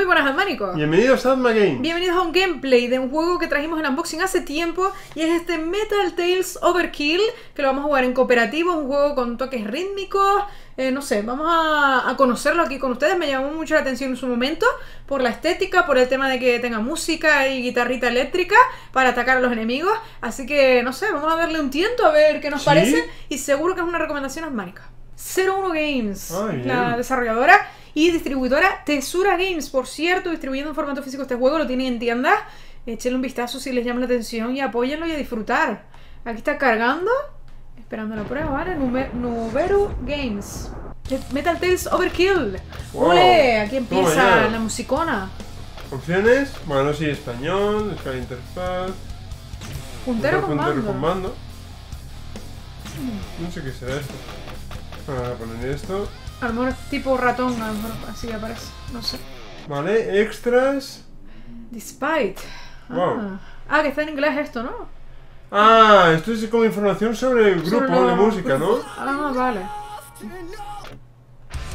Muy buenas, Atmanico. Bienvenidos a AdmaRetroGames. Bienvenidos a un gameplay de un juego que trajimos en unboxing hace tiempo. Y es este Metal Tales Overkill, que lo vamos a jugar en cooperativo. Un juego con toques rítmicos. No sé, vamos a conocerlo aquí con ustedes. Me llamó mucho la atención en su momento por la estética, por el tema de que tenga música y guitarrita eléctrica para atacar a los enemigos. Así que, no sé, vamos a darle un tiento a ver qué nos parece. Y seguro que es una recomendación Atmanico. 01 Games, la desarrolladora y distribuidora Tesura Games, por cierto, distribuyendo en formato físico este juego, lo tienen en tiendas. Échenle un vistazo si les llama la atención y apóyenlo y a disfrutar. Aquí está cargando, esperando la prueba, ¿vale? Nuberu Games. Metal Tales Overkill. Wow. ¡Ole! Aquí empieza la musicona. Opciones, bueno, sí, español, descarga interfaz. Puntero con mando. No sé qué será esto. Para poner esto. A lo mejor tipo ratón, a lo mejor así aparece, no sé. Vale, extras. Despite. Wow. Ah, que está en inglés esto, ¿no? Ah, esto es como información sobre el grupo de música, ¿no? Ah, vale.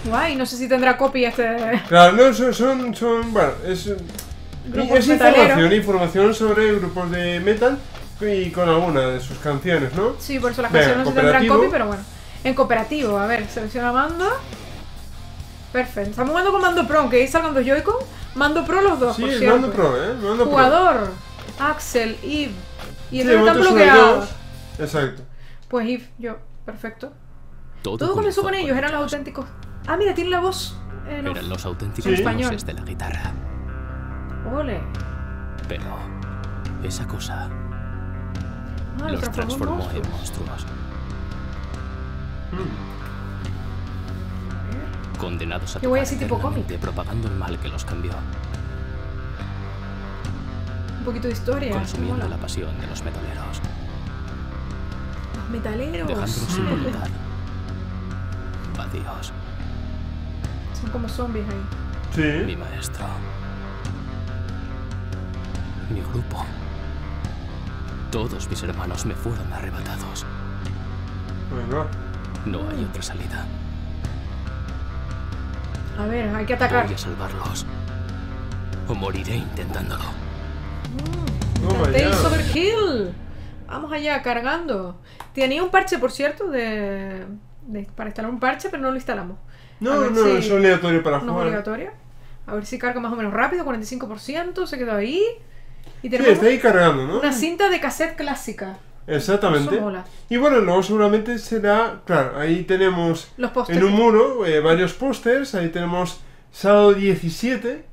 Guay, no sé si tendrá copy este. Claro, no, bueno, es información sobre grupos de metal y con alguna de sus canciones, ¿no? Sí, por eso las canciones no se tendrán copy, pero bueno. En cooperativo, a ver, selecciona mando. Perfecto, estamos jugando con mando pro, que ahí salgan dos Joy-Con. Mando pro los dos, sí, por cierto. Mando pro, mando jugador, pro. Axel, Yves. Y entonces están bloqueados. Exacto. Pues Yves, yo, perfecto. Todo comenzó con ellos, eran los auténticos. Ah, mira, tiene la voz. Eran los auténticos españoles de la guitarra. Ole. Pero esa cosa los transformó en monstruos. Condenados a tocar eternamente, propagando el mal que los cambió. Un poquito de historia. Consumiendo la pasión de los metaleros. Los metaleros. Dejándolos sin voluntad. Vacíos. Son como zombies ahí. Sí. Mi maestro. Mi grupo. Todos mis hermanos me fueron arrebatados. Bueno. No hay otra salida. A ver, hay que atacar. Voy a salvarlos. O moriré intentándolo. Metal Tales Overkill. Vamos allá, cargando. Tenía un parche, por cierto, para instalar un parche, pero no lo instalamos. No, no, es obligatorio para jugar. No es obligatorio. A ver si carga más o menos rápido, 45%, se quedó ahí. Y tenemos está ahí cargando, ¿no? Una cinta de cassette clásica. Exactamente. Y bueno, luego seguramente será. Claro, ahí tenemos los en un muro varios pósters. Ahí tenemos sábado 17.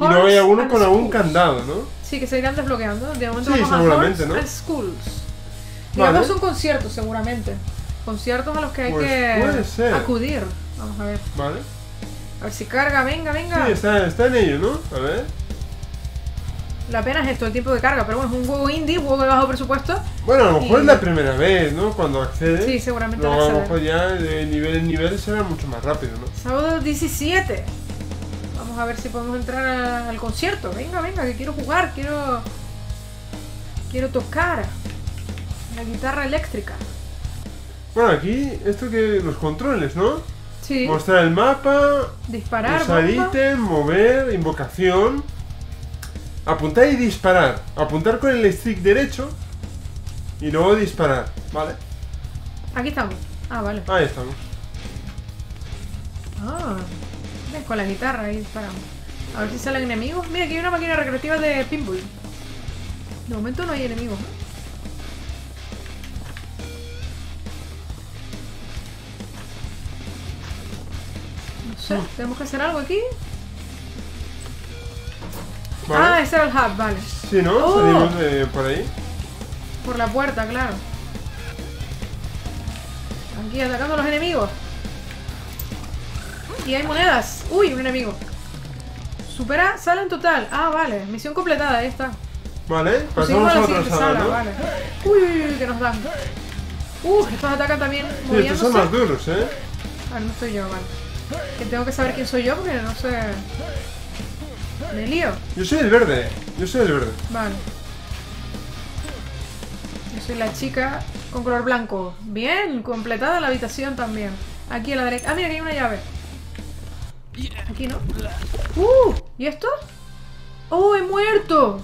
Y luego hay alguno con algún candado, ¿no? Sí, que se irán desbloqueando. De momento sí, seguramente, ¿no? Digamos son conciertos, seguramente. Conciertos a los que hay que acudir. Vamos a ver. Vale. A ver si carga, venga, venga. Sí, está en ello, ¿no? A ver. La pena es esto, el tiempo de carga, pero bueno, es un juego indie, un juego de bajo presupuesto. Bueno, a lo mejor es la primera vez, ¿no? Cuando accedes. Sí, seguramente no, a lo mejor ya de nivel en nivel será mucho más rápido, ¿no? Sábado 17. Vamos a ver si podemos entrar al concierto. Venga, venga, que quiero jugar, quiero tocar la guitarra eléctrica. Bueno, aquí, esto que los controles, ¿no? Sí. Mostrar el mapa, disparar, usar ítem, mover, invocación. Apuntar y disparar. Apuntar con el stick derecho y luego disparar, ¿vale? Aquí estamos. Ah, vale. Ahí estamos. Ah, ves, con la guitarra ahí disparamos. A ver si salen enemigos. Mira, aquí hay una máquina recreativa de pinball. De momento no hay enemigos, ¿no? No sé, tenemos que hacer algo aquí. Vale. Ah, ese era el hub, vale. Sí, ¿no? Salimos por ahí. Por la puerta, claro. Aquí atacando a los enemigos. Y hay monedas. Uy, un enemigo. Supera sala en total. Ah, vale. Misión completada, ahí está. Vale, pasamos a la siguiente sala, ¿no? Vale. Uy, que nos dan. Estos atacan también moviéndose. Sí, estos son más duros, ¿eh? Ah, no soy yo, vale. Que tengo que saber quién soy yo porque no sé. ¿Me lío? Yo soy el verde, Vale. Yo soy la chica con color blanco. Bien, completada la habitación también. Aquí a la derecha. Ah, mira, aquí hay una llave. Aquí, ¿no? ¿Y esto? ¡Oh, he muerto!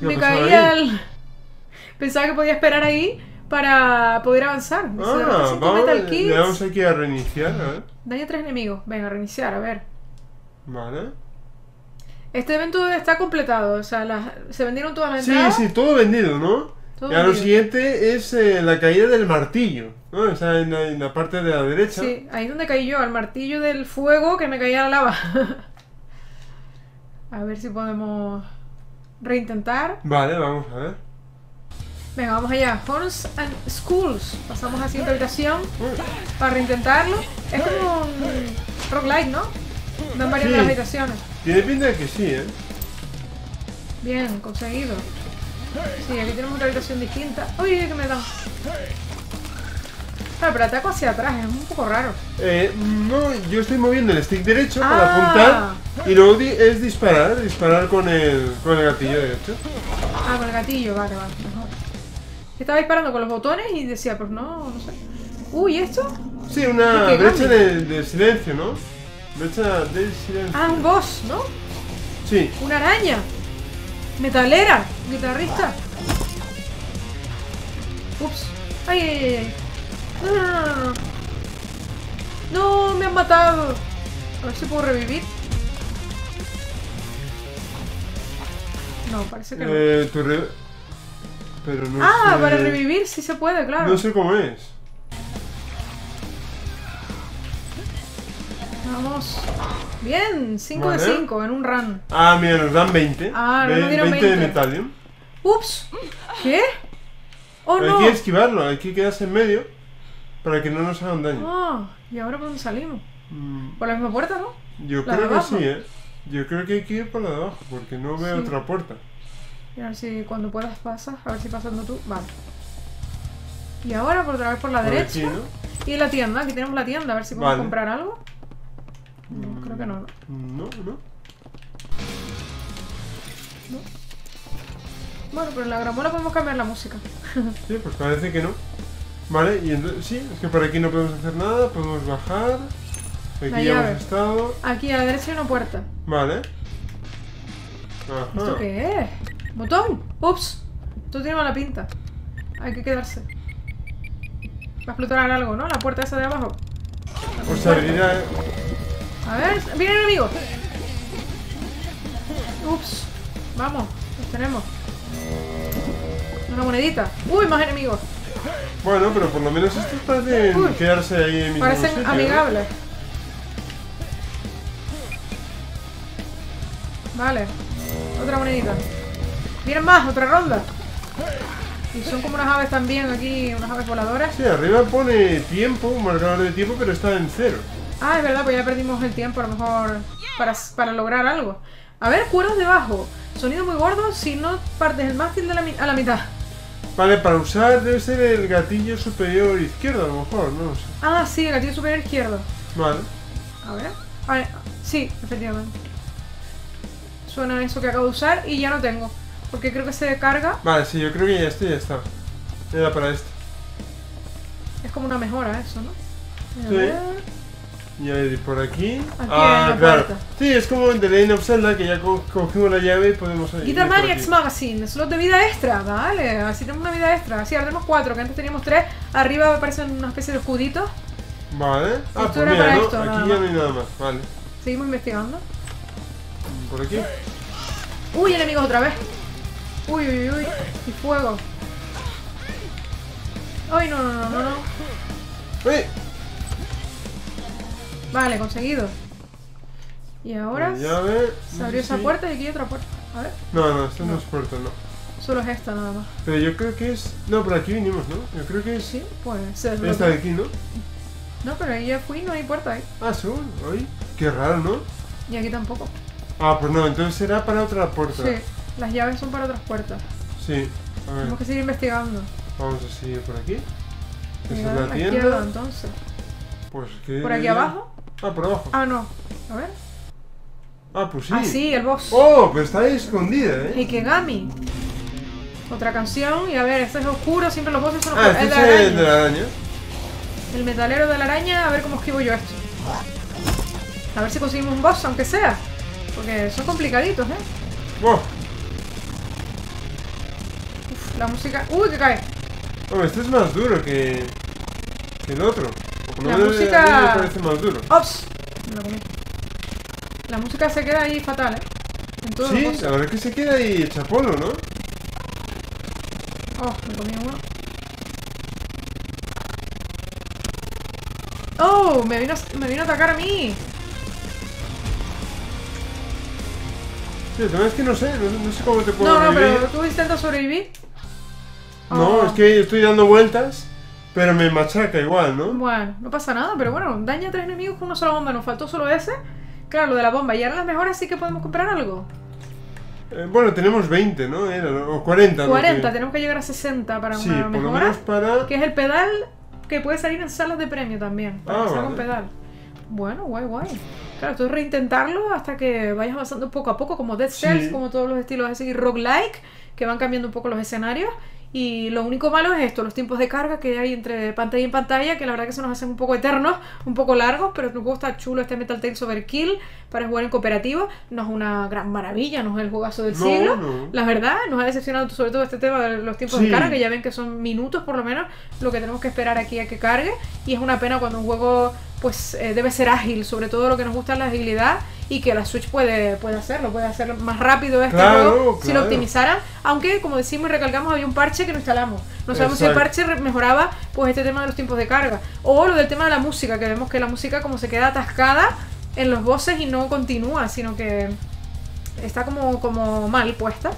Me caí al... Pensaba que podía esperar ahí para poder avanzar. Ah, vamos, le damos aquí a reiniciar, a ver. Daña 3 enemigos. Venga, reiniciar, a ver. Vale. Este evento está completado, o sea, se vendieron todas las entradas. Sí, sí, todo vendido, ¿no? Todo y ahora lo siguiente es la caída del martillo, ¿no? O sea, en la parte de la derecha. Sí, ahí es donde caí yo, al martillo del fuego que me caía la lava. A ver si podemos reintentar. Vale, vamos a ver. Venga, vamos allá. Horns and Schools. Pasamos a la siguiente habitación para reintentarlo. Es como un roguelike, ¿no? Dan varias de las habitaciones. Tiene pinta de que sí, ¿eh? Bien, conseguido. Sí, aquí tenemos otra habitación distinta. ¡Uy, que me da! Ah, pero ataco hacia atrás, es un poco raro. No, yo estoy moviendo el stick derecho para apuntar. Y luego es disparar con el gatillo derecho. Ah, con el gatillo, vale, vale, mejor. Estaba disparando con los botones y decía, pues no, no sé. Uy, ¿esto? Sí, una brecha de silencio, ¿no? Brecha de silencio. Ah, un boss, ¿no? Sí. Una araña. Metalera, guitarrista. Ups. Ay, ay, ay, ay. No, no, no, no. No, me han matado. A ver si puedo revivir. No, parece que no. Pero no sé... para revivir sí se puede, claro. No sé cómo es. Vamos. Bien, 5 vale. de 5 en un run. Ah, mira, nos dan 20. Ah, nos dieron 20 de Metallium. Ups. ¿Qué? Oh, pero no. Hay que esquivarlo, hay que quedarse en medio para que no nos hagan daño. Ah, ¿y ahora por dónde salimos? ¿Por la misma puerta, no? Yo creo que sí, ¿eh? Yo creo que hay que ir por la de abajo porque no veo otra puerta. Y a ver si cuando puedas pasas, a ver si pasando tú. Vale. Y ahora por otra vez por la derecha. Aquí, ¿no? Y en la tienda, aquí tenemos la tienda, a ver si podemos comprar algo. No, creo que no. No, no. No. Bueno, pero en la gramola podemos cambiar la música. Sí, pues parece que no. Vale, y entonces, sí, es que por aquí no podemos hacer nada, podemos bajar. Aquí la ya hemos estado. Aquí a la derecha hay una puerta. Vale. Ajá. ¿Esto qué es? ¡Botón! ¡Ups! Esto tiene mala pinta. Hay que quedarse. Va a explotar algo, ¿no? La puerta esa de abajo. Pues abrirá, A ver, viene el enemigo. Ups. Vamos, los tenemos. Una monedita. Uy, más enemigos. Bueno, pero por lo menos estos parecen quedarse ahí en mi parecen sitio, amigables. Vale. Otra monedita. Vienen más, otra ronda. Y son como unas aves también aquí, unas aves voladoras. Sí, arriba pone tiempo, un marcador de tiempo, pero está en 0. Ah, es verdad, pues ya perdimos el tiempo a lo mejor para lograr algo. A ver, cuerdas debajo. Sonido muy gordo si no partes el mástil de a la mitad. Vale, para usar debe ser el gatillo superior izquierdo a lo mejor, no lo sé. Ah, sí, el gatillo superior izquierdo. Vale. A ver. A ver, sí, efectivamente. Suena eso que acabo de usar y ya no tengo. Porque creo que se carga. Vale, sí, yo creo que ya está. Era para esto. Es como una mejora eso, ¿no? A ver. Y ahí por aquí. Ah, claro. Sí, es como en The Legend of Zelda que ya cogimos la llave y podemos ir. Guitar Maniacs Magazine, slot de vida extra, vale. Así tenemos una vida extra. Sí, ahora tenemos 4, que antes teníamos 3. Arriba aparecen una especie de escuditos. Vale. Ah, esto pues mira, esto, aquí ya no hay nada más, vale. Seguimos investigando. Por aquí. Uy, enemigos otra vez. Uy, uy, uy. Y fuego. Ay, no, no, no, no, no. ¡Uy! Vale, conseguido. Y ahora se abrió esa puerta y aquí hay otra puerta. A ver. No, no, esta no es puerta, no. Solo es esta nada más. Pero yo creo que es... No, por aquí vinimos, ¿no? Yo creo que es... Sí, pues... Esta de aquí, ¿no? No, pero ahí ya fui, no hay puerta ahí. Ah, seguro. Ay, qué raro, ¿no? Y aquí tampoco. Ah, pues no, entonces será para otra puerta. Sí, las llaves son para otras puertas. Sí, a ver. Tenemos que seguir investigando. Vamos a seguir por aquí. Esa es la tienda. Entonces. Pues que... ¿Por aquí abajo? Ah, por abajo. Ah, no. A ver. Ah, pues sí. Ah, sí, el boss. Oh, pero está ahí escondida, ¿eh? Ikegami. Otra canción. Y a ver, este es oscuro. Siempre los bosses son oscuros. Ah, este es el de la araña. El metalero de la araña. A ver cómo esquivo yo esto. A ver si conseguimos un boss, aunque sea. Porque son complicaditos, ¿eh? ¡Wow! Uf, la música... ¡Uy, que cae! Bueno, este es más duro que el otro. La música... me parece más duro. ¡Ops! Me lo comí. La música se queda ahí fatal, ¿eh? En todo sí, la verdad es que se queda ahí hecha polvo, ¿no? Oh, me comí uno. ¡Oh! Me vino a atacar a mí. Sí, también es que no sé cómo te puedo revivir. No, pero tú intentas sobrevivir. Oh. No, es que estoy dando vueltas, pero me machaca igual, ¿no? Bueno, no pasa nada, pero bueno, daña a 3 enemigos con una sola bomba. Nos faltó solo ese. Claro, lo de la bomba. Y ahora las mejores sí que podemos comprar algo. Bueno, tenemos 20, ¿no? O 40. 40, ¿no? Tenemos que llegar a 60 para una mejora. Sí, por lo menos para... Que es el pedal que puede salir en salas de premio también. Para que salga un pedal. Bueno, guay, guay. Claro, tú reintentarlo hasta que vayas avanzando poco a poco, como Dead Cells, como todos los estilos así, roguelike, que van cambiando un poco los escenarios. Y lo único malo es esto, los tiempos de carga que hay entre pantalla y pantalla, que la verdad que se nos hacen un poco eternos, un poco largos, pero el juego está chulo. Este Metal Tales Overkill para jugar en cooperativo no es una gran maravilla, no es el juegazo del siglo, la verdad. Nos ha decepcionado sobre todo este tema de los tiempos de carga, que ya ven que son minutos por lo menos lo que tenemos que esperar aquí a que cargue, y es una pena cuando un juego pues debe ser ágil, sobre todo lo que nos gusta es la agilidad, y que la Switch puede hacerlo más rápido este juego si lo optimizaran, aunque como decimos y recalcamos, había un parche que no instalamos, no sabemos si el parche mejoraba pues este tema de los tiempos de carga, o lo del tema de la música, que vemos que la música como se queda atascada en los bosses y no continúa, sino que está como mal puesta.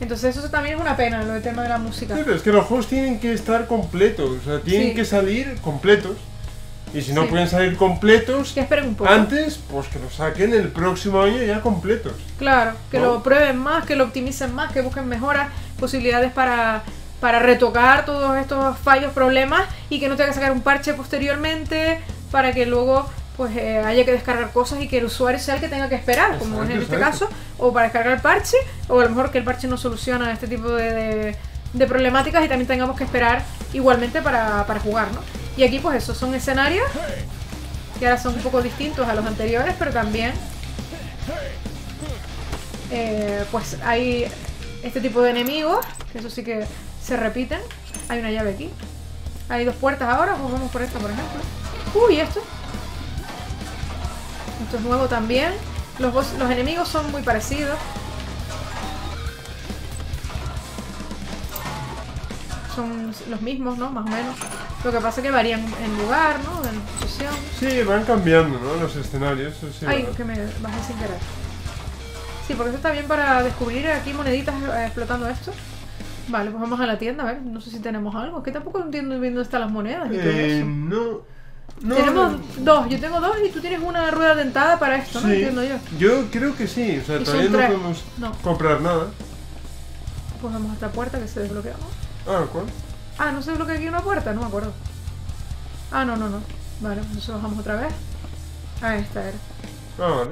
Entonces eso también es una pena, lo del tema de la música. Sí, pero es que los juegos tienen que estar completos, o sea, tienen que salir completos. Y si no pueden salir completos un poco antes, pues que lo saquen el próximo año ya completos. Claro, que lo prueben más, que lo optimicen más, que busquen mejoras, posibilidades para retocar todos estos fallos, problemas, y que no tenga que sacar un parche posteriormente para que luego pues haya que descargar cosas y que el usuario sea el que tenga que esperar, exacto, como es en este caso, o para descargar el parche, o a lo mejor que el parche no soluciona este tipo de problemáticas y también tengamos que esperar igualmente para jugar, ¿no? Y aquí pues esos son escenarios que ahora son un poco distintos a los anteriores, pero también pues hay este tipo de enemigos, que eso sí que se repiten. Hay una llave aquí, hay dos puertas ahora, pues vamos por esta por ejemplo. Uy, esto es nuevo también. Los enemigos son muy parecidos, son los mismos, ¿no? Más o menos. Lo que pasa es que varían en lugar, ¿no? En posición. Sí, van cambiando, ¿no? Los escenarios. Sí. Ay, que me bajé sin querer. Sí, porque eso está bien para descubrir aquí moneditas explotando esto. Vale, pues vamos a la tienda, a ver. No sé si tenemos algo. Que tampoco entiendo bien dónde están las monedas. Y todo eso. No. Tenemos dos. Yo tengo dos y tú tienes una rueda dentada para esto, ¿no? Entiendo yo. Yo creo que sí. O sea, todavía no podemos comprar nada. Pues vamos a esta puerta que se desbloquea. Ah, ¿cuál? Ah, ¿no se bloquea aquí una puerta? No me acuerdo. Ah, no. Vale, entonces bajamos otra vez. Ah, esta era. Ah, vale.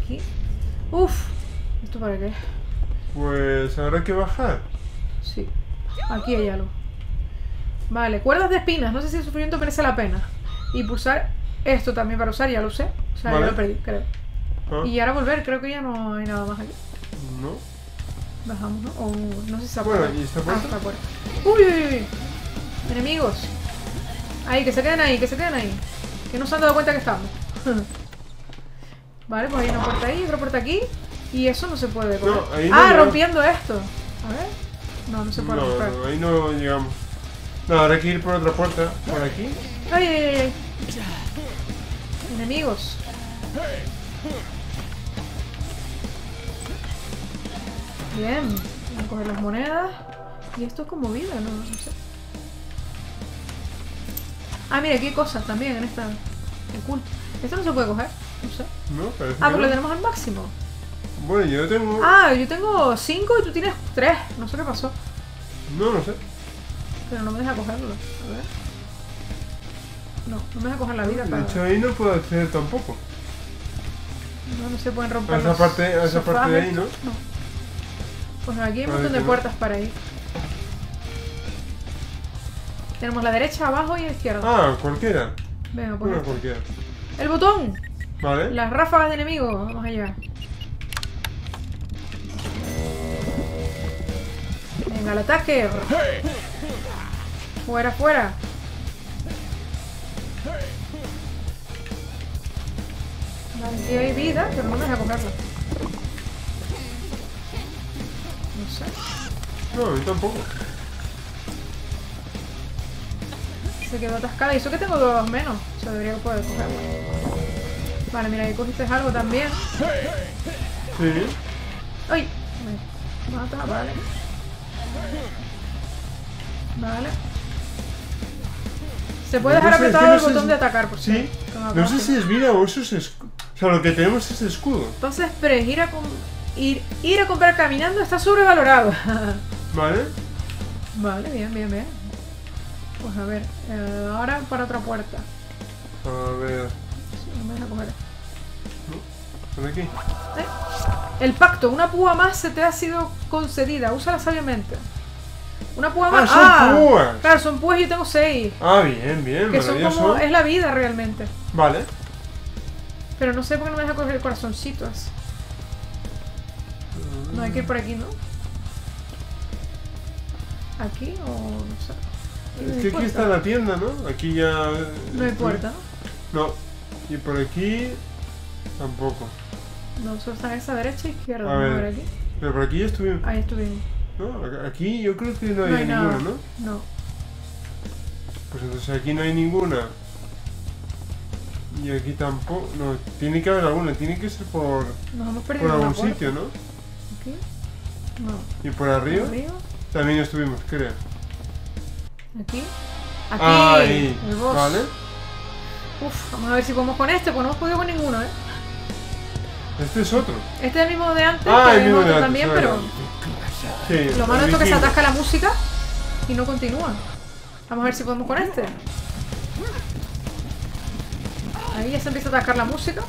Aquí. Uf, ¿esto para qué? Pues habrá que bajar. Sí, aquí hay algo. Vale, cuerdas de espinas. No sé si el sufrimiento merece la pena. Y pulsar esto también para usar, ya lo usé. O sea, ya lo perdí, creo. Ah. Y ahora volver, creo que ya no hay nada más aquí. No. Bajamos, ¿no? O no sé si se acuerda. Bueno, ¿y esta puerta? Ah, esta puerta. ¡Uy, uy, uy! Enemigos. Ahí, que se queden ahí, que se queden ahí. Que no se han dado cuenta que estamos. Vale, pues hay una puerta ahí, otra puerta aquí. Y eso no se puede coger. No, ahí no rompiendo esto. A ver. No, no se puede romper. No, ahí no llegamos. No, ahora hay que ir por otra puerta. Por aquí. ¡Ay, ay, ay! Enemigos. Bien, vamos a coger las monedas. Y esto es como vida, no sé. Ah, mira, aquí hay cosas también en esta. El culto. Esto no se puede coger, no sé. No, pero porque lo tenemos al máximo. Bueno, yo tengo. Ah, yo tengo 5 y tú tienes 3. No sé qué pasó. No sé. Pero no me deja cogerlo. A ver. No me deja coger la vida. De hecho, ahí no puedo acceder tampoco. No se pueden romper. A esa parte de ahí, ¿no? No. Pues aquí hay un montón de puertas para ir. Tenemos la derecha, abajo y la izquierda. Ah, cualquiera. Venga, pues. Cualquiera. ¡El botón! Vale. Las ráfagas de enemigos. Vamos allá. Venga, al ataque. Fuera, fuera. Vale, sí hay vida, pero no me deja cogerla. No sé. No, yo tampoco. Se quedó atascada. Y eso que tengo dos menos. O sea, debería poder cogerla. Vale, mira, ahí cogiste algo también. Sí. ¡Ay! Me mata, vale. Vale. Se puede dejar apretado el botón de atacar, por si. Sí. No sé si es vida o eso es escudo. O sea, lo que tenemos es escudo. Entonces, pero ir a comprar caminando está sobrevalorado. Vale. Vale, bien, bien, bien. Pues a ver, ahora para otra puerta. A ver. Sí, no me deja comer. ¿Por aquí? El pacto, una púa más se te ha sido concedida. Úsala sabiamente. Una púa más. Ah, son púas. Claro, son púas y yo tengo 6. Ah, bien, bien. Que son como. Es la vida realmente. Vale. Pero no sé por qué no me deja coger corazoncitos. No hay que ir por aquí, ¿no? ¿Aquí o no sé? Es que aquí está la tienda, ¿no? Aquí ya. No hay puerta, ¿no? No. Y por aquí. Tampoco. No, solo está esa derecha e izquierda. A ver, aquí. Pero por aquí ya estuvimos. Ahí estuvimos. No, aquí yo creo que no hay ninguna, ¿no? No. Pues entonces aquí no hay ninguna. Y aquí tampoco. No, tiene que haber alguna. Tiene que ser por. Nos hemos perdido por algún sitio, ¿no? Aquí. No. ¿Y por arriba? ¿Por arriba? También estuvimos, creo. Aquí. Aquí. Ahí. El boss. Vale. Uf, vamos a ver si podemos con este, pues no hemos podido con ninguno, ¿eh? Este es otro. Este es el mismo de antes, ah, que el mismo de antes también, pero... Sí, lo malo es que se atasca la música y no continúa. Vamos a ver si podemos con este. Ahí ya se empieza a atascar la música.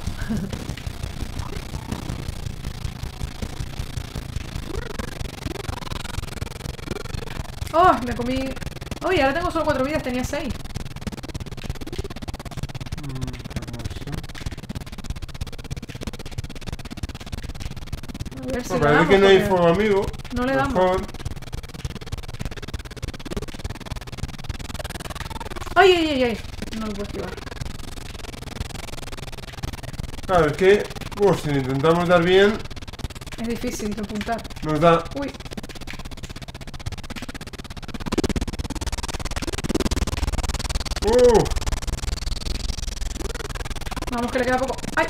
Oh, me comí... Uy, ahora tengo solo 4 vidas, tenía 6. Si para ver que no hay fuego amigo. No le damos. Mejor. Ay, ay, ay, ay. No lo puedo esquivar. Claro, es que. Pues si lo intentamos dar bien. Es difícil de apuntar. Nos da. Uy. Vamos que le queda poco. ¡Ay!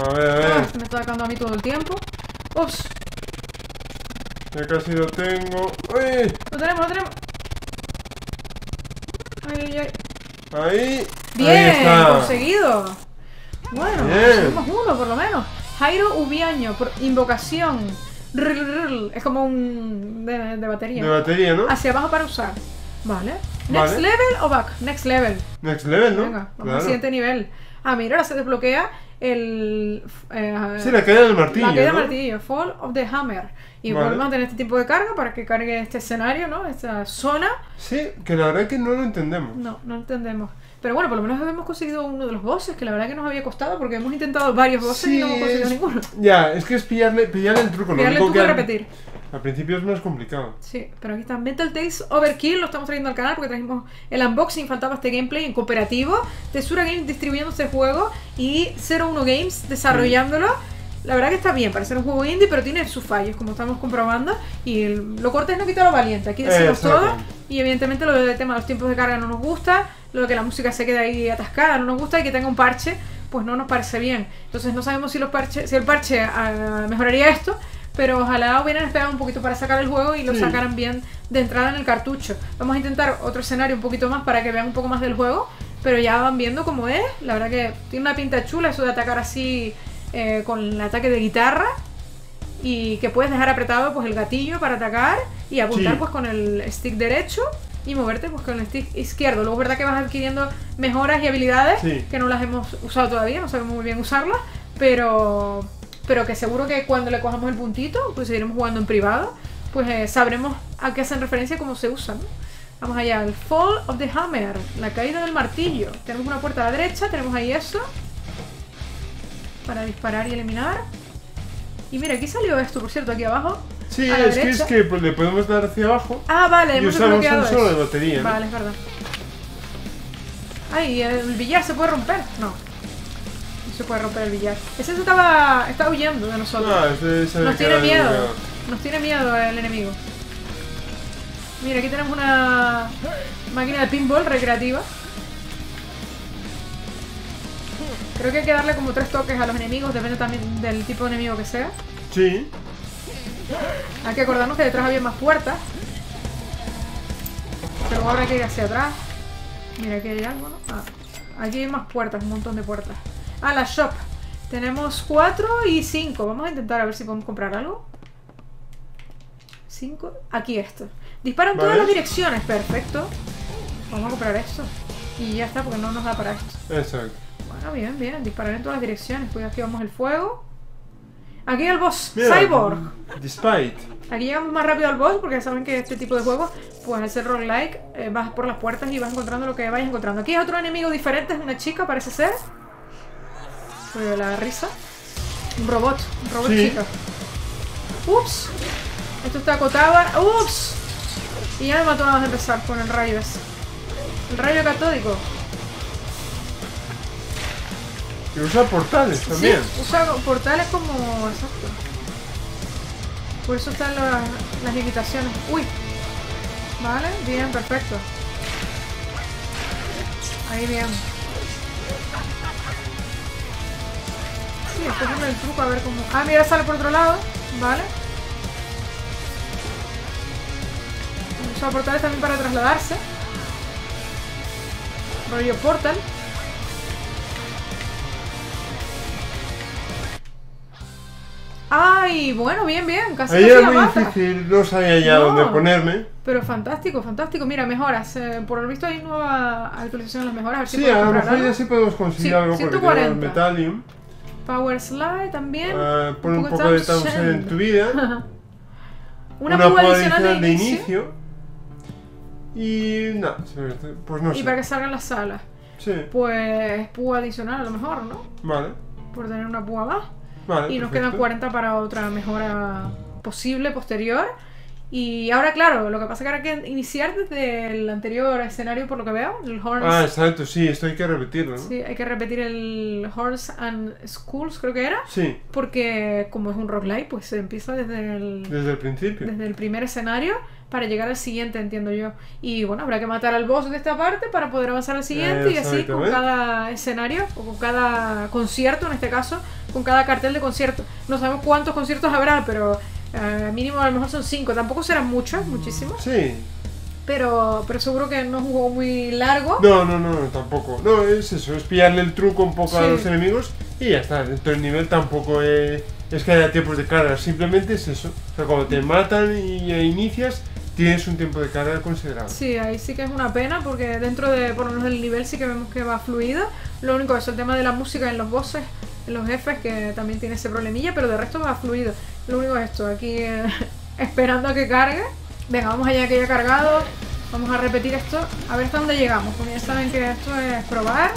A ver, a ver. Ah, se me está atacando a mí todo el tiempo. Ups. Ya casi lo tengo. ¡Uy! Lo tenemos, lo tenemos. Ay, ay, ay. Ahí. Bien, ahí está. Conseguido. Bueno, conseguimos uno por lo menos. Jairo Ubiaño, por invocación. Es como un. De batería. De batería, ¿no? Hacia abajo para usar. Vale. ¿Next level o back? Next level. Next level, ¿no? Venga, vamos al siguiente nivel. Ah, mira, ahora se desbloquea el... sí, la caída del martillo, la caída del martillo, Fall of the Hammer. Y volvemos a tener este tipo de carga para que cargue este escenario, ¿no? Esta zona. Sí, que la verdad es que no lo entendemos. No, no lo entendemos. Pero bueno, por lo menos hemos conseguido uno de los bosses, que la verdad es que nos había costado porque hemos intentado varios bosses y no hemos conseguido ninguno. Ya, es que es pillarle el truco. Pillarle el truco y repetir. Al principio es más complicado. Sí, pero aquí está Metal Tales Overkill, lo estamos trayendo al canal porque trajimos el unboxing, faltaba este gameplay en cooperativo. Tesura Games distribuyendo este juego y 01 Games desarrollándolo. La verdad que está bien, parece un juego indie, pero tiene sus fallos, como estamos comprobando. Y lo cortés no quita lo valiente, aquí decimos todo. Y evidentemente lo del tema de los tiempos de carga no nos gusta, lo de que la música se queda ahí atascada no nos gusta y que tenga un parche, pues no nos parece bien. Entonces no sabemos si, el parche mejoraría esto. Pero ojalá hubieran esperado un poquito para sacar el juego y lo sacaran bien de entrada en el cartucho. Vamos a intentar otro escenario un poquito más para que vean un poco más del juego. Pero ya van viendo cómo es. La verdad que tiene una pinta chula eso de atacar así con el ataque de guitarra. Y que puedes dejar apretado pues el gatillo para atacar y apuntar pues con el stick derecho. Y moverte pues con el stick izquierdo. Luego es verdad que vas adquiriendo mejoras y habilidades que no las hemos usado todavía. No sabemos muy bien usarlas. Pero que seguro que cuando le cojamos el puntito, pues seguiremos jugando en privado, pues sabremos a qué hacen referencia y cómo se usan, ¿no? Vamos allá, el Fall of the Hammer, la caída del martillo. Tenemos una puerta a la derecha, tenemos ahí eso, para disparar y eliminar. Y mira, aquí salió esto, por cierto, aquí abajo. Sí, es que le podemos dar hacia abajo. Ah, vale, y usamos un solo de batería. Vale, es verdad. Ay, el billar se puede romper. No, no se puede romper el billar. Ese estaba huyendo de nosotros. No, ese nos tiene miedo. Nos tiene miedo el enemigo. Mira, aquí tenemos una máquina de pinball recreativa. Creo que hay que darle como 3 toques a los enemigos, depende también del tipo de enemigo que sea. Sí. Hay que acordarnos que detrás había más puertas. Pero ahora hay que ir hacia atrás. Mira, aquí hay algo, ¿no? Ah, aquí hay más puertas, un montón de puertas. Ah, la shop. Tenemos 4 y 5. Vamos a intentar a ver si podemos comprar algo. 5. Aquí esto. Disparan todas las direcciones, perfecto. Vamos a comprar esto. Y ya está, porque no nos da para esto. Exacto. Bueno, bien, bien. Disparar en todas las direcciones. Pues aquí vamos el fuego. Aquí el boss, mira, Cyborg. Despite. Aquí llegamos más rápido al boss porque ya saben que este tipo de juegos, pues al ser roguelike, vas por las puertas y vas encontrando lo que vayas encontrando. Aquí es otro enemigo diferente, es una chica, parece ser. Pero la risa. Un robot sí. Chica. Ups. Esto está acotado. Ups. Y ya me mató nada más empezar con el rayo ese. El rayo catódico. Y usa portales también. Sí, usa portales como... Exacto. Por eso están las limitaciones. Uy. Vale, bien, perfecto. Ahí bien. Sí, cógeme el truco a ver cómo... Ah, mira, sale por otro lado. Vale. Usa portales también para trasladarse. Rollo portal. Ay, bueno, bien, bien, casi ahí era muy mata. Difícil, no sabía ya dónde ponerme. Pero fantástico, fantástico. Mira, mejoras. Por lo visto hay nueva actualización en las mejoras. A ver si sí, a lo mejor ya sí podemos conseguir algo. 140. Porque tenemos Metallium. Power Slide también. Pon un poco de Townsend en tu vida. Una prueba adicional de inicio. Y nada, no, pues no sé. Y para que salgan las salas. Sí. Pues púa adicional a lo mejor, ¿no? Vale. Por tener una púa más. Vale, y nos perfecto. Quedan 40 para otra mejora posible, posterior. Y ahora, claro, lo que pasa es que ahora hay que iniciar desde el anterior escenario, por lo que veo, el Horns. Ah, exacto, sí, esto hay que repetirlo, ¿no? Sí, hay que repetir el Horns and Schools, creo que era. Sí. Porque como es un roguelike, pues se empieza desde el principio. Desde el primer escenario para llegar al siguiente, entiendo yo. Y bueno, habrá que matar al boss de esta parte para poder avanzar al siguiente. Y así con cada escenario, o con cada concierto, en este caso, con cada cartel de concierto. No sabemos cuántos conciertos habrá, pero... mínimo a lo mejor son 5, tampoco serán muchos, muchísimos. Sí. Pero seguro que no es un juego muy largo. No, tampoco. No, es eso, es pillarle el truco un poco a los enemigos y ya está. Dentro del nivel tampoco es que haya tiempos de carga, simplemente es eso. O sea, cuando te matan y inicias, tienes un tiempo de carga considerable. Sí, ahí sí que es una pena porque dentro de, por lo menos del nivel, sí que vemos que va fluido. Lo único es el tema de la música en los bosses, en los jefes, que también tiene ese problemilla, pero de resto va fluido. Lo único es esto, aquí esperando a que cargue. Venga, vamos allá que haya cargado. Vamos a repetir esto, a ver hasta dónde llegamos, porque ya saben que esto es probar.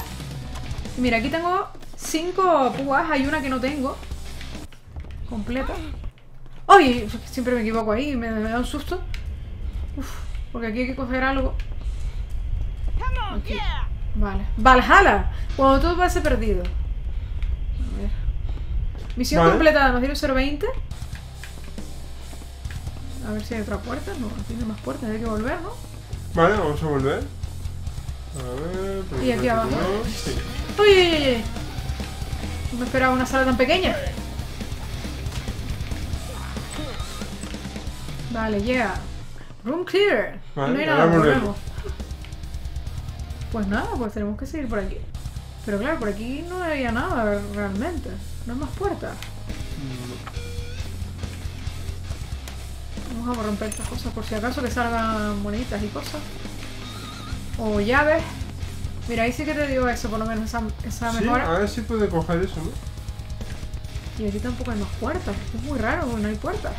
Mira, aquí tengo 5 púas, hay una que no tengo completa. ¡Ay! Siempre me equivoco ahí, me da un susto. Uf, porque aquí hay que coger algo. Aquí. Vale. Valhalla, cuando todo va a ser perdido. A ver. Misión completada, nos dieron 0.20. A ver si hay otra puerta. No, tiene más puertas, hay que volver, ¿no? Vale, vamos a volver. A ver... Y aquí abajo. Sí. ¡Uy! No me esperaba una sala tan pequeña. Vale, llega. Room clear. Vale, no hay nada, volvemos. Pues nada, pues tenemos que seguir por aquí. Pero claro, por aquí no había nada realmente. No hay más puertas. Vamos a romper estas cosas por si acaso que salgan moneditas y cosas. O llaves. Mira, ahí sí que te digo eso, por lo menos esa mejora. Sí, a ver si puede coger eso, ¿no? Y aquí tampoco hay más puertas. Es muy raro, no hay puertas.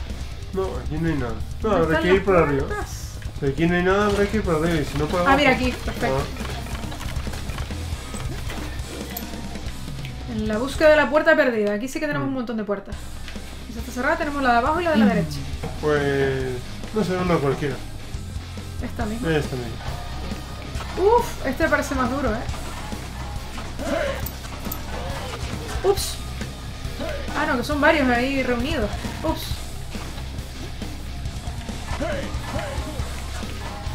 No, aquí no hay nada. No, habrá que ir por arriba. Si aquí no hay nada, habrá que ir por arriba. Si no, por abajo. Ah, mira aquí, perfecto. En la búsqueda de la puerta perdida. Aquí sí que tenemos un montón de puertas. Esa está cerrada, tenemos la de abajo y la de la derecha. Pues... no sé, una cualquiera. Esta misma. Esta misma. Uff, este parece más duro, eh. Ups. Ah, no, que son varios ahí reunidos. Ups.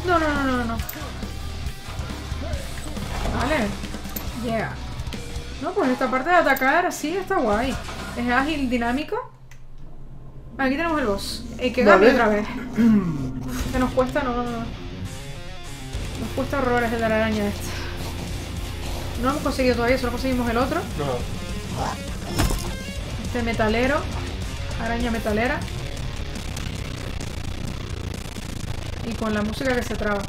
No, no, no, no, no. Vale. Yeah. No, pues esta parte de atacar sí está guay. Es ágil, dinámico. Aquí tenemos el boss. El que gane otra vez. Que nos cuesta, nos cuesta horrores el de la araña este. No hemos conseguido todavía, solo conseguimos el otro. Este metalero. Araña metalera. Y con la música que se traba.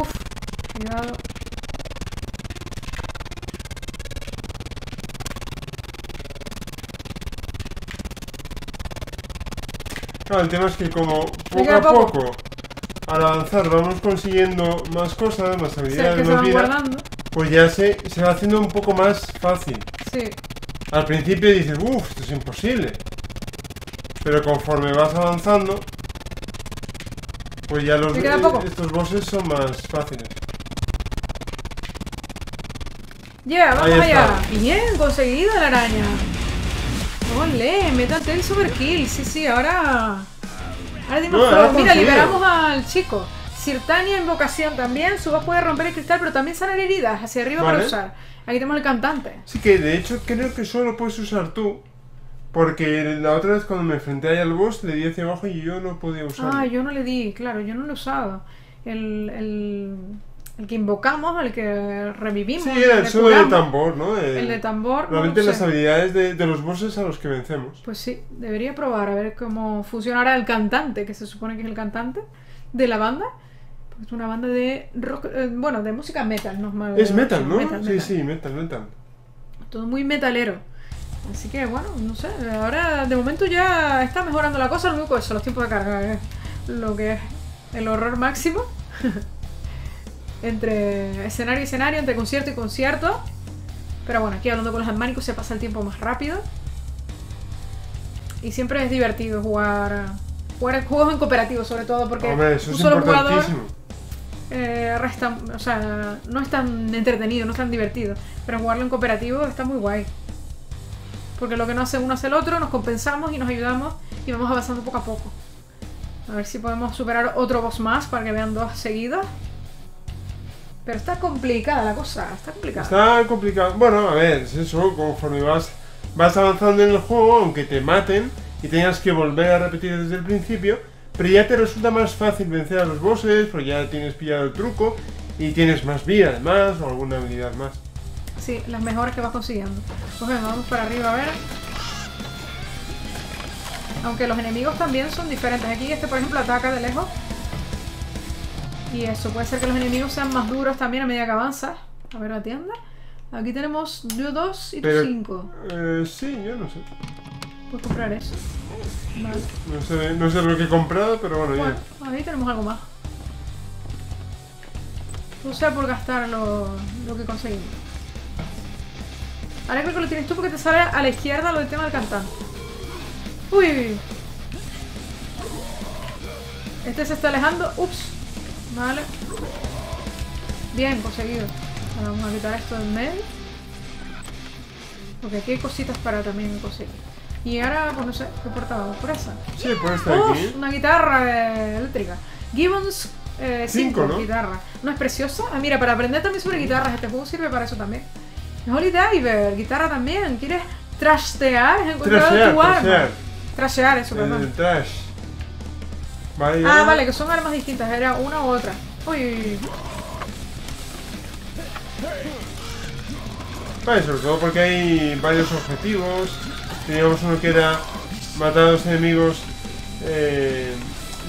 Uff, cuidado. Claro, el tema es que como poco a poco al avanzar vamos consiguiendo más cosas, más habilidades, más vida, pues ya se va haciendo un poco más fácil. Sí. Al principio dices, uff, esto es imposible. Pero conforme vas avanzando, pues ya los estos bosses son más fáciles. Yeah, vamos allá. Bien, conseguido la araña. Ole, Metal Tales Overkill. Sí, sí, ahora. Ahora dimos todo. Mira, liberamos al chico. Cirtania, invocación también. Su voz puede romper el cristal, pero también sanar heridas hacia arriba para usar. Aquí tenemos el cantante. Sí, que de hecho creo que solo puedes usar tú. Porque la otra vez cuando me enfrenté ahí al boss le di hacia abajo y yo no podía usarlo. Ah, yo no le di, claro, yo no lo he usado. El que invocamos, el que revivimos. Sí, era el solo de tambor, ¿no? El de tambor. Realmente las habilidades de los bosses a los que vencemos. Pues sí, debería probar a ver cómo funcionará el cantante, que se supone que es el cantante de la banda. Porque es una banda de rock, bueno, de música metal, no es malo. Es metal, ¿no? Metal, sí, metal. Sí, metal, metal. Todo muy metalero. Así que bueno, no sé, ahora de momento ya está mejorando la cosa, lo único eso, los tiempos de carga, lo que es el horror máximo. Entre escenario y escenario, entre concierto y concierto. Pero bueno, aquí hablando con los Atmanicos se pasa el tiempo más rápido. Y siempre es divertido jugar juegos en cooperativo, sobre todo, porque un solo jugador resta, o sea, no es tan entretenido, no es tan divertido. Pero jugarlo en cooperativo está muy guay. Porque lo que no hace uno hace el otro, nos compensamos y nos ayudamos y vamos avanzando poco a poco. A ver si podemos superar otro boss más para que vean dos seguidos. Pero está complicada la cosa, está complicada. Está complicado. Bueno, a ver, es eso, conforme vas avanzando en el juego, aunque te maten y tengas que volver a repetir desde el principio, pero ya te resulta más fácil vencer a los bosses, porque ya tienes pillado el truco y tienes más vida además, o alguna habilidad más. Sí, las mejoras que vas consiguiendo. Pues bien, vamos para arriba a ver. Aunque los enemigos también son diferentes. Aquí este, por ejemplo, ataca de lejos. Y eso, puede ser que los enemigos sean más duros también a medida que avanzas. A ver la tienda. Aquí tenemos yo 2 y tú 5. Sí, yo no sé. Puedes comprar eso. Vale. No sé lo que he comprado, pero bueno, ya. Ahí tenemos algo más. O sea, por gastar lo que conseguimos. Ahora creo que lo tienes tú porque te sale a la izquierda lo del tema del cantante. ¡Uy! Este se está alejando. ¡Ups! Vale. Bien, conseguido. Ahora vamos a quitar esto del medio. Porque aquí hay cositas para también conseguir. Y ahora, pues no sé, ¿qué puerta vamos? ¿Por esa? Sí, por esta de aquí. Una guitarra eléctrica. Gibbons 5, ¿no? Guitarra. ¿No es preciosa? Ah, mira, para aprender también sobre guitarras, este juego sirve para eso también. Holy Diver, guitarra también. ¿Quieres trastear? ¿Has encontrado tu arma? Trashear, eso, perdón. Trash. Vale, ah, vale, que son armas distintas. Era una u otra. Uy. Vale, sobre todo porque hay varios objetivos. Teníamos uno que era matar a los enemigos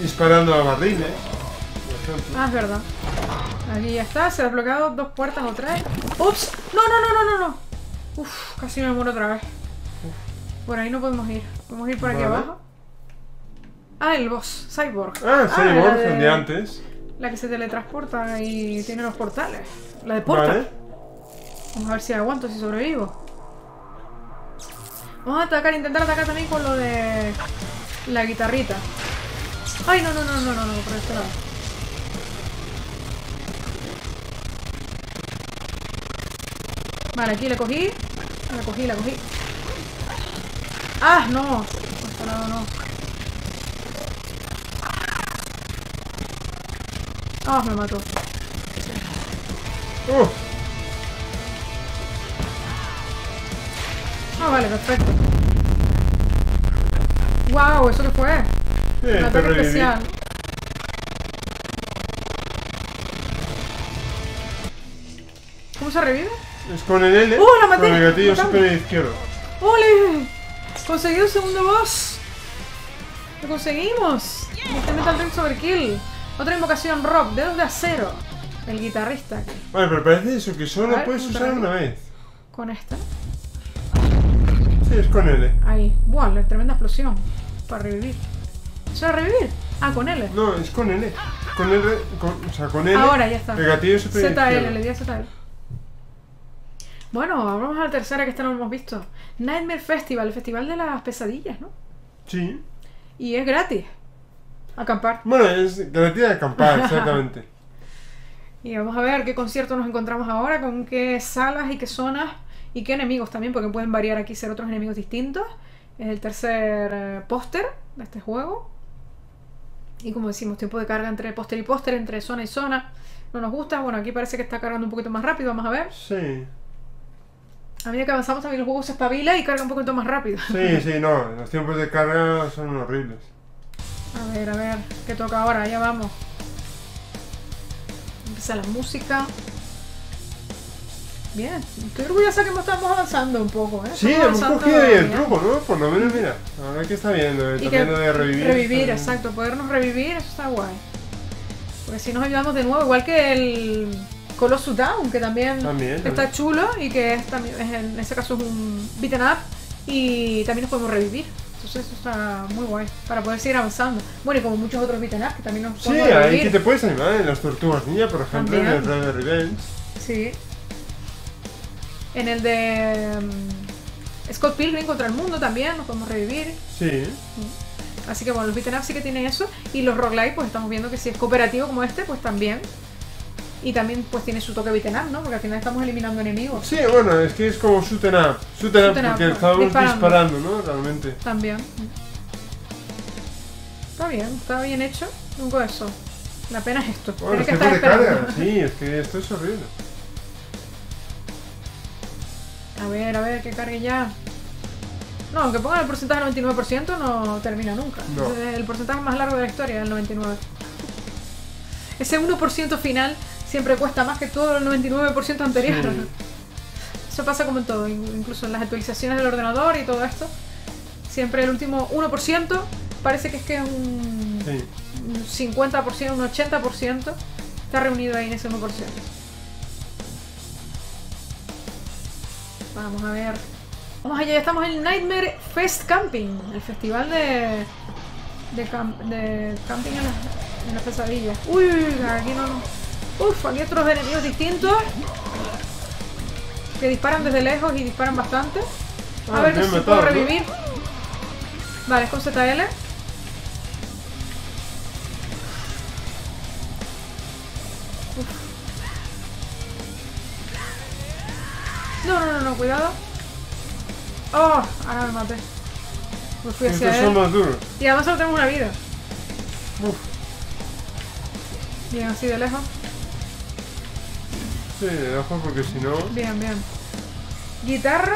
disparando a barriles. Ah, es verdad. Aquí ya está, se ha bloqueado 2 puertas o 3. ¡Ups! ¡No, no, no, no, no! Uf, casi me muero otra vez. Por ahí no podemos ir. Podemos ir por aquí abajo. Ah, el boss, Cyborg. Ah, Cyborg, de antes. La que se teletransporta y tiene los portales. La de Portal. Vamos a ver si aguanto, si sobrevivo. Vamos a atacar, intentar atacar también con lo de la guitarrita. Ay, no, no, no, no, no, no, por este lado. Vale, aquí la cogí. La cogí, la cogí. ¡Ah, no! Por este lado no. ¡Ah, me mató! Ah, vale, perfecto. ¡Wow! ¿Eso qué fue? Sí, un ataque especial. ¿Cómo se revive? Es con el L. ¡Oh, la maté! Con el gatillo superior izquierdo. ¡Ole! Conseguí un segundo boss. ¡Lo conseguimos! Este Metal Tales Overkill. Otra invocación rock, dedos de acero. El guitarrista. Vale, pero parece eso, que solo ver, puedes usar una vez. ¿Con esta? Sí, es con L. Ahí. Buah, la tremenda explosión. Para revivir. ¿Se va a revivir? Ah, con L. No, es con L. Con L. O sea, con L. Ahora ya está. El gatillo es ZL, izquierdo. Le di a ZL. Bueno, vamos a la tercera, que esta no lo hemos visto. Nightmare Festival, el festival de las pesadillas, ¿no? Sí. Y es gratis. Acampar. Bueno, es gratis acampar, exactamente. Y vamos a ver qué concierto nos encontramos ahora, con qué salas y qué zonas y qué enemigos también, porque pueden variar aquí, ser otros enemigos distintos. Es el tercer póster de este juego. Y como decimos, tiempo de carga entre póster y póster, entre zona y zona. No nos gusta. Bueno, aquí parece que está cargando un poquito más rápido, vamos a ver. Sí. A medida que avanzamos también el juego se espabila y carga un poquito más rápido. Sí, sí, no. Los tiempos de carga son horribles. A ver, ¿qué toca ahora? Ya vamos. Empieza la música. Bien, estoy orgullosa que estamos avanzando un poco, ¿eh? Sí, hemos cogido bien el truco, ¿no? Por lo menos, mira, la verdad que está bien, lo de revivir. Revivir, exacto, podernos revivir, eso está guay. Porque si nos ayudamos de nuevo, igual que el Colossus Down, que también está chulo y que es, también, en este caso es un beat'em up y también nos podemos revivir. Entonces eso está muy guay, para poder seguir avanzando. Bueno, y como muchos otros beat'em up que también nos podemos revivir. Sí, ahí que te puedes animar, en las Tortugas Ninja, por ejemplo, también. En el Red Dead Revenge. Sí. En el de Scott Pilgrim contra el mundo también nos podemos revivir. Sí. Así que bueno, los beat'em up sí que tienen eso. Y los roguelike, pues estamos viendo que si es cooperativo como este, pues también. Y también pues tiene su toque beat'em up, ¿no? Porque al final estamos eliminando enemigos. Sí, bueno, es que es como shoot'em up. Shoot'em up porque estábamos disparando, ¿no? Realmente. También. Está bien hecho. Nunca eso. La pena es esto. Bueno, es que estar esperando. Sí, es que esto es horrible. A ver, que cargue ya. No, aunque pongan el porcentaje del 99% no termina nunca. No. Entonces, el porcentaje más largo de la historia es el 99%. Ese 1% final siempre cuesta más que todo el 99% anterior. Sí. Eso pasa como en todo, incluso en las actualizaciones del ordenador y todo esto. Siempre el último 1% parece que es un, sí, un 50%, un 80% está reunido ahí en ese 1%. Vamos a ver. Vamos allá, ya estamos en Nightmare Fest Camping, el festival de camping en las pesadillas. Uy, aquí no. Uf, aquí otros enemigos distintos que disparan desde lejos y disparan bastante. A ver si puedo revivir. Vale, es con ZL. No, no, no, no, cuidado. Oh, ahora me maté. Me fui hacia él. Son más duros. Y además solo tenemos una vida. Uf. Bien, así de lejos. Sí, de lejos porque si no... Bien, bien. Guitarra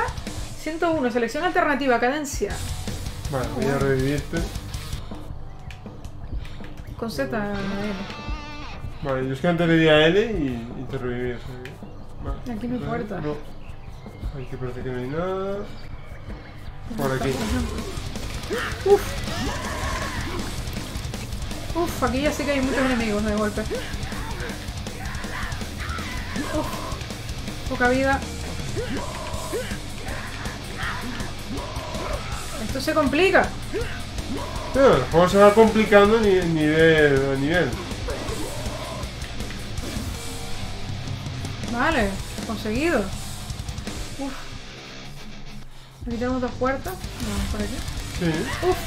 101, selección alternativa, cadencia. Vale, voy a revivirte. Con Z, L. Vale, yo es que antes le di a L y te reviví. Eso. Vale, aquí no hay puerta. No. Hay que parece que no hay nada. Por aquí. Uf. Uf, aquí ya sé que hay muchos enemigos de golpe. Uf. Poca vida. Esto se complica. No, el juego se va complicando nivel a nivel. Vale, conseguido. Uf. Aquí tenemos dos puertas. Vamos por aquí. Sí. Uf.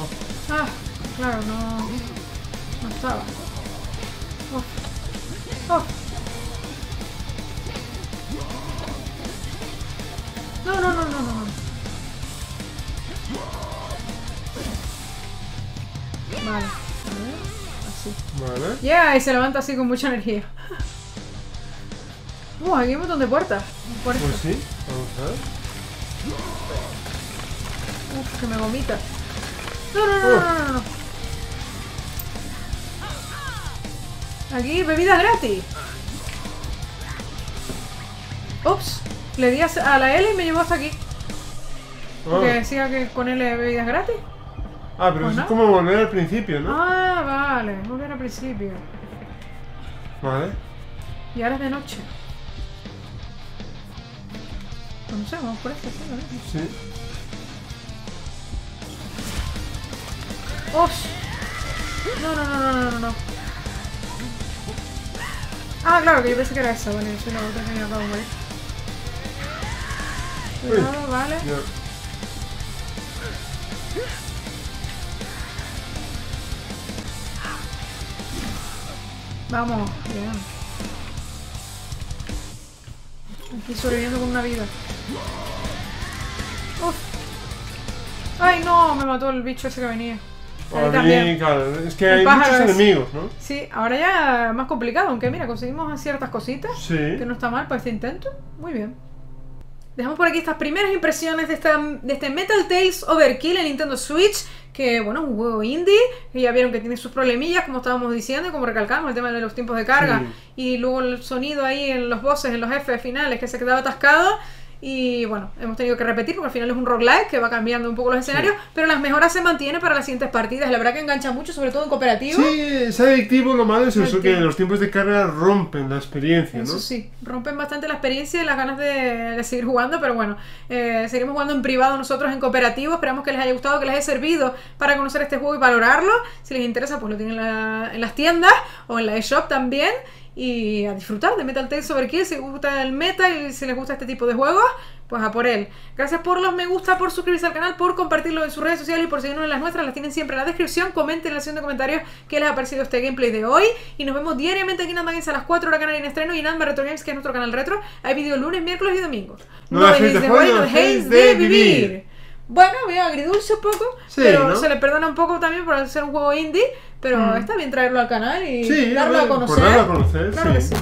Oh. Ah, claro, no estaba. Oh. Oh. No. Vale. Así. Vale. Yeah, y se levanta así con mucha energía. Aquí hay un montón de puertas. Por pues sí, vamos a ver. Uf, que me vomita. No. Aquí, bebidas gratis. Ups, le di a la L y me llevó hasta aquí. Porque decía que con L bebidas gratis. Ah, pero eso es como volver al principio, ¿no? Ah, vale, volver al principio. Vale. Y ahora es de noche. No sé, vamos por esta, ¿verdad? Sí. ¡Oh! No. Ah, claro, que yo pensé que era esa, vale, yo la otra que me acabo de morir. Cuidado, vale. Vamos, bien. Aquí sobreviviendo con una vida. Uf. Ay, no, me mató el bicho ese que venía. Ahí también. Claro, es que hay muchos enemigos, ¿no? Sí, ahora ya más complicado, aunque mira, conseguimos ciertas cositas, que no está mal para este intento. Muy bien. Dejamos por aquí estas primeras impresiones de este Metal Tales Overkill en Nintendo Switch, que bueno, un juego indie, que ya vieron que tiene sus problemillas, como estábamos diciendo, como recalcamos, el tema de los tiempos de carga, y luego el sonido ahí en los bosses, en los jefes finales, que se quedaba atascado. Y bueno, hemos tenido que repetir porque al final es un roguelike que va cambiando un poco los escenarios, pero las mejoras se mantienen para las siguientes partidas. La verdad que engancha mucho, sobre todo en cooperativo. Sí, es adictivo. Lo malo es eso, que los tiempos de carga rompen la experiencia, ¿no? Eso sí, rompen bastante la experiencia y las ganas de seguir jugando, pero bueno, seguiremos jugando en privado nosotros en cooperativo. Esperamos que les haya gustado, que les haya servido para conocer este juego y valorarlo. Si les interesa, pues lo tienen en las tiendas o en la eShop también. Y a disfrutar de Metal Tales Overkill. Si les gusta el metal y si les gusta este tipo de juegos, pues a por él. Gracias por los me gusta, por suscribirse al canal, por compartirlo en sus redes sociales y por seguirnos en las nuestras. Las tienen siempre en la descripción. Comenten en la sección de comentarios qué les ha parecido este gameplay de hoy. Y nos vemos diariamente aquí en Atma Games a las 4 horas, canal en estreno, y en AdmaRetroGames, que es nuestro canal retro. Hay videos lunes, miércoles y domingos. No dejéis de jugar, no dejéis de vivir. Bueno, veo agridulce un poco, pero se le perdona un poco también por ser un juego indie. Pero está bien traerlo al canal y darlo a conocer. Claro que sí.